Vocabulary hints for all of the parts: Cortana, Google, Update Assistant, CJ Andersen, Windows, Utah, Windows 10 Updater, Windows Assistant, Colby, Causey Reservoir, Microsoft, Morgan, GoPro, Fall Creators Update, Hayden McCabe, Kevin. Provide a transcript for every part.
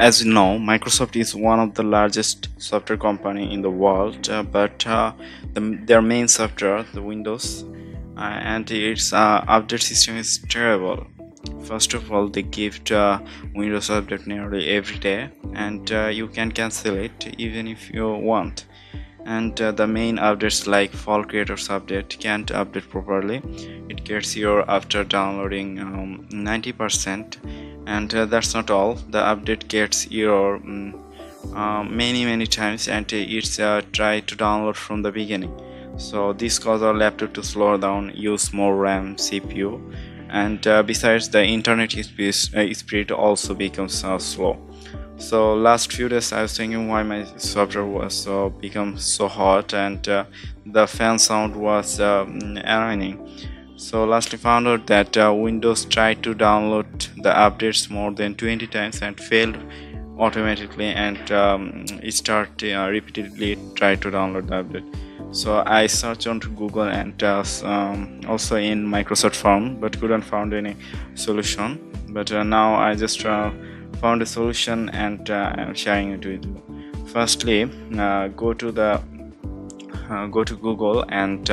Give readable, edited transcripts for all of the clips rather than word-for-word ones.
As you know, Microsoft is one of the largest software company in the world, but their main software, the Windows, and its update system is terrible. First of all, they give Windows update nearly every day, and you can cancel it even if you want. And the main updates like Fall Creators Update can't update properly. It gets error after downloading 90%, and that's not all. The update gets error many times, and it's try to download from the beginning. So this causes our laptop to slow down, use more RAM, CPU, and besides, the internet speed also becomes slow. So last few days I was thinking why my software was become so hot, and the fan sound was annoying. So lastly found out that Windows tried to download the updates more than 20 times and failed automatically, and it started repeatedly try to download the update. So I searched on Google and also in Microsoft forum, but couldn't find any solution. But now I just found a solution, and I'm sharing it with you. Firstly, go to Google and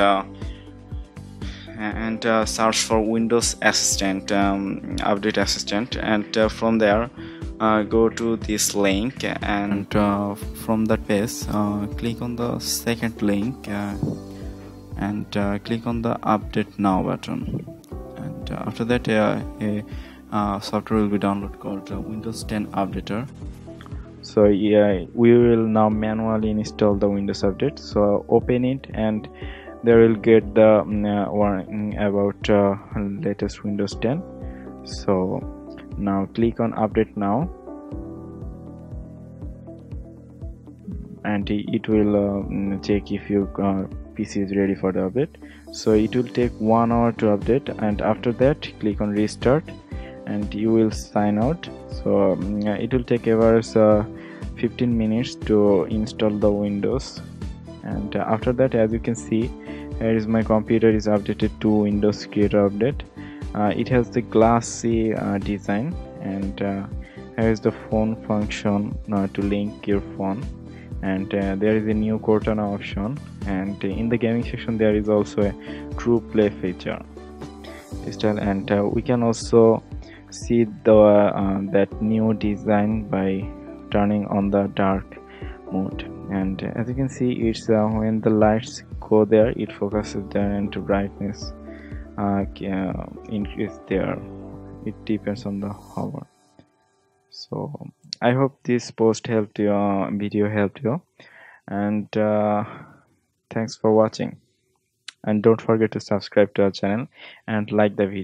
search for Windows Assistant, Update Assistant, and from there go to this link, and from that page click on the second link, and click on the Update Now button, and after that a software will be downloaded called Windows 10 Updater. So yeah, we will now manually install the Windows update. So open it, and there will get the warning about latest Windows 10. So now click on Update Now, and it will check if your PC is ready for the update. So it will take 1 hour to update, and after that click on Restart, and you will sign out. So it will take about 15 minutes to install the Windows, and after that, as you can see, here is my computer is updated to Windows Creator Update. It has the glassy design, and here is the phone function to link your phone, and there is a new Cortana option, and in the gaming section there is also a True Play feature, and we can also see the that new design by turning on the dark mode, and as you can see, it's when the lights go there, it focuses there, and brightness increase there. It depends on the hover. So I hope this post helped you, video helped you, and thanks for watching, and don't forget to subscribe to our channel and like the video.